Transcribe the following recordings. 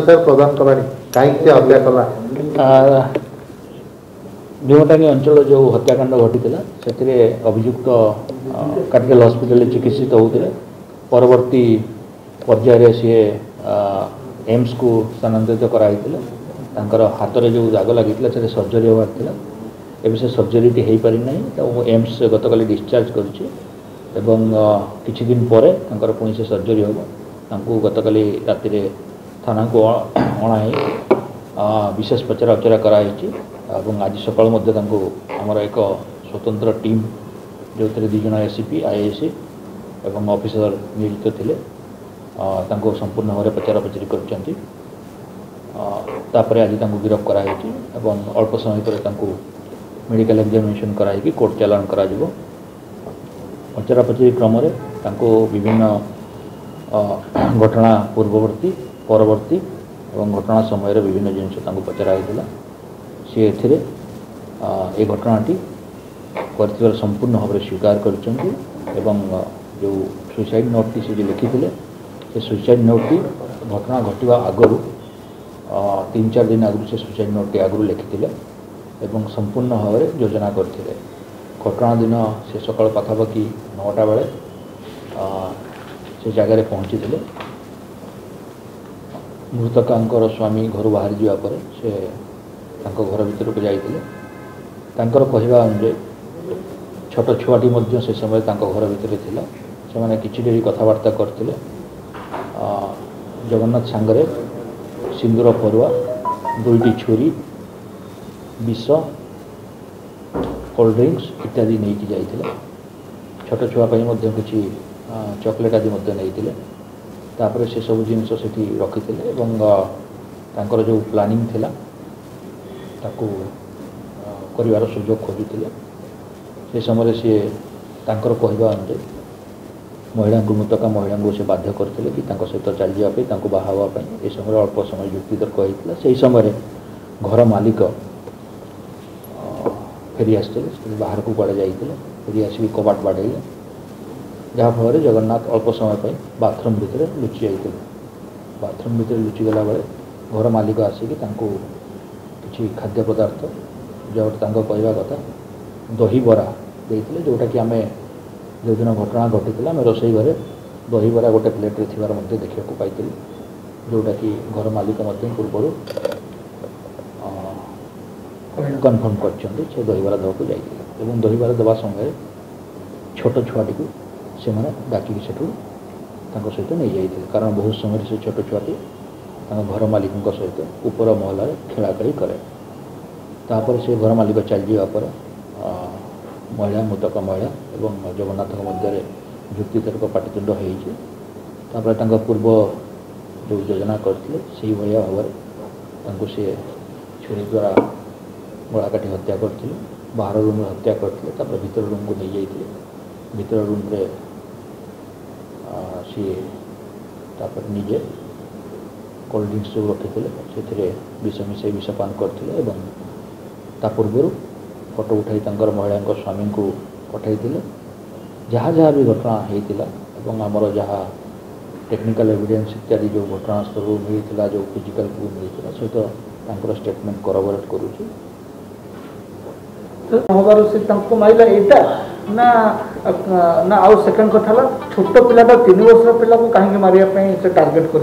प्रदान कला भीमटांगी अंचल जो हत्याकांड घटीला से अभियुक्त काटगेल हस्पिटाल चिकित्सित होते परवर्ती पर्यायर सी एम्स को स्थानांतरित कर हाथ में जो दाग लगी सर्जरी होता एवं से सर्जरी हो पारी ना तो एम्स गत काली डिस्चार्ज कर पुणी से सर्जरी हम गत काली रात थाना को अणा विशेष पचरा उचरा कराई और आज सकाल आमर एक स्वतंत्र टीम जो दिज एसीपी आईएएस एवं ऑफिसर नियोजित थे संपूर्ण भाव में पचरा पचरी करपर आज गिरफ्त कराई अल्प समय पर मेडिकल एग्जामिनेशन कराई कोर्ट चालान करा पचरा पचरी क्रम विभिन्न घटना पूर्ववर्ती परवर्ती और घटना समय विभिन्न जिन पचराई सी ए घटनाटी कर संपूर्ण भाव में स्वीकार कर जो सुसाइड नोटी से लिखी से सुसाइड नोटी घटना घटवा आगु 3-4 दिन आगु से सुसाइड नोटी आगु लिखी संपूर्ण भाव में योजना करते घटना दिन से सकाल पखापाखि 9टा बेले से जगार पहुँची मृतकांकर स्वामी घर बाहर जावाप से घर भीतर को जाते कहवा अनुजाई छोट छुआटी से समय घर भीतर से कि डेरी कथबार्ता करते जगन्नाथ सांगरे सिंदूर परुआ 2टी छुरी विष कोल्ड ड्रिंक्स इत्यादि नहीं जाते छोट छुआपाई कि चॉकलेट आदि नहीं तापर से सब जिनस रखी और जो प्लानिंग थिला ताकू कर सुजोग खोजुले से समय सी तर कहवा अनुजाई महिला मृतका महिला को सी बाध्य करते कि सहित चलने बाहावाई ये समय अल्प समय युक्ति तर्क होता से समय घर मालिक फेरी आसते बाहर को कड़े जाते फेरी आसिक कबाट बाड़ेले जहाँफल जगन्नाथ अल्प समय बाथरूम भितर लुचि जाते बाथरूम भितर लुचिगला बेले घर मालिक आसिक कि खाद्य पदार्थ जो कहवा कथा दही बरा देते जोटा कि आम जो दिन घटना घटी आम रोसई घर दही बरा गोटे प्लेट्रे थी देखा पाई जोटा कि घर मालिक पूर्व कनफर्म कर दही बरा देवाक जाते दही बरा देवा समय छोट छुआटी को से मैंने डाकिकी सेठू सहित नहीं जाते कारण बहुत समय से छोट छुआटी घर मालिकों सहित ऊपर महल खेलाखेली करे तापर से घर मालिक चल जावापर महिला मृतक महिला एवं जगन्नाथ मध्य युक्तितर्क पाटितुंड होपर पूर्व जो योजना करते से भाया भाव से छुरी द्वारा गलाकाटी हत्या करते बाहर रूम हत्या करते भीतर रूम को नहीं जाते भीतर रूम्रे सी तापर निजे कोल्ड ड्रिंक्स जो रखी से विष मिसई विष पान करते पूर्व फटो उठाई महिला स्वामी को पठाई जहाँ जहाँ भी घटना होता और आमर जहाँ टेक्निकल एविडेंस इत्यादि जो घटनास्थल मिलता जो फिजिकल को मिलता सहित स्टेटमेंट करोबोरेट कर ना ना आउ सेकेंड कथा छोट पिलाटा 3 वर्ष पिला को कहीं मारे से टार्गेट कर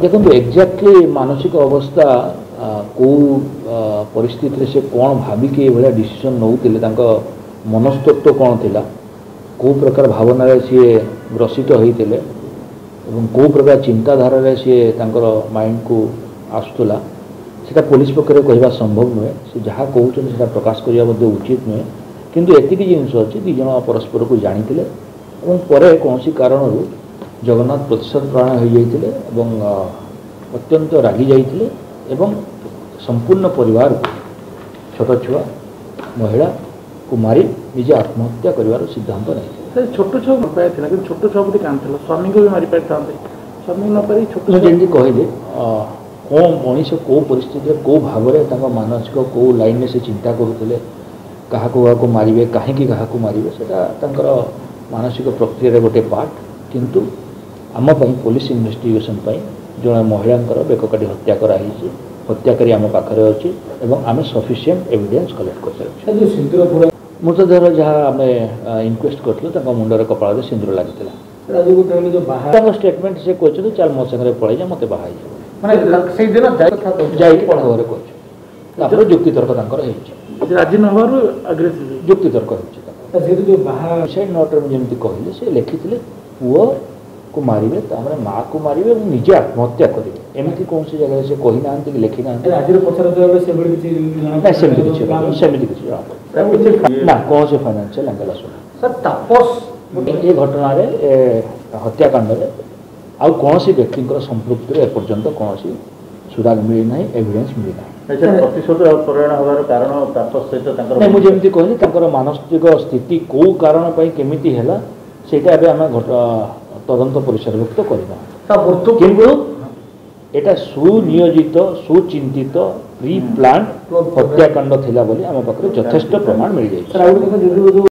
देखो एक्जाक्टली मानसिक अवस्था को परिस्थिति से कौन भाविकी भाया डिसीजन नौते मनस्तत्व कौन थिला को प्रकार भावना सी ग्रसित होते को प्रकार चिंताधारा सी माइंड को आसुला से पुलिस पक्ष कहवा संभव नुहे से जहाँ कहते हैं प्रकाश करवा उचित नुहे किंतु एतिक जिनस अच्छे दिज परस्पर को जानी और कौन कारण जगन्नाथ प्रतिशत प्राण हो जाते अत्यंत रागी जाते संपूर्ण परिवार छोट छुआ महिला को मारी निजे आत्महत्या कर सिद्धांत नहीं छोट छुआ पाया कि छोट छुआ गोटे कांद स्वामी को भी मारी पारि था स्वामी न पारि छोट जमी कहले कौन मनीष कौ परिस्थिति कौ भाव में मानसिक कौ लाइन में से चिंता करुले क्या को मारे कहीं मारे से मानसिक प्रक्रिया गोटे पार्ट किंतु आम पुलिस इन्वेस्टिगेशन जड़े महिला बेक काटी हत्या कराई हत्या करी आम पाखे अच्छी और आम सफिसीयंट एविडेन्स कलेक्ट कर मृतदेह जहाँ आम इनक्वेस्ट करूँ मुंडर कपाल सिंदूर लगी स्टेटमेंट से कहते चल मो सागर पलैया मत बाहर जाने जुक्तितर्क राजी नुक्तितर्क नट जमी कहले से लिखी पुओ को मारे माँ को मारे निजे आत्महत्या करेंगे एमती कौन सी जगह से कही ना कि लिखी ना ना कौन से फाइनान्शियल एंगल ये घटना हत्याकांड आउ कौन सी व्यक्ति संपृक्ति एपर्तंत कौन सी सुराग मिलना एविडेन्स मिलना कारण मुझे कहली मानसिक स्थिति कौ कारण केमी है सेटा तदंत परिसरभुक्त करना एटा सुनियोजित सुचिंतित प्री प्लान हत्याकांड थिला बोली आम पाखे यथेष्ट प्रमाण मिल जाए।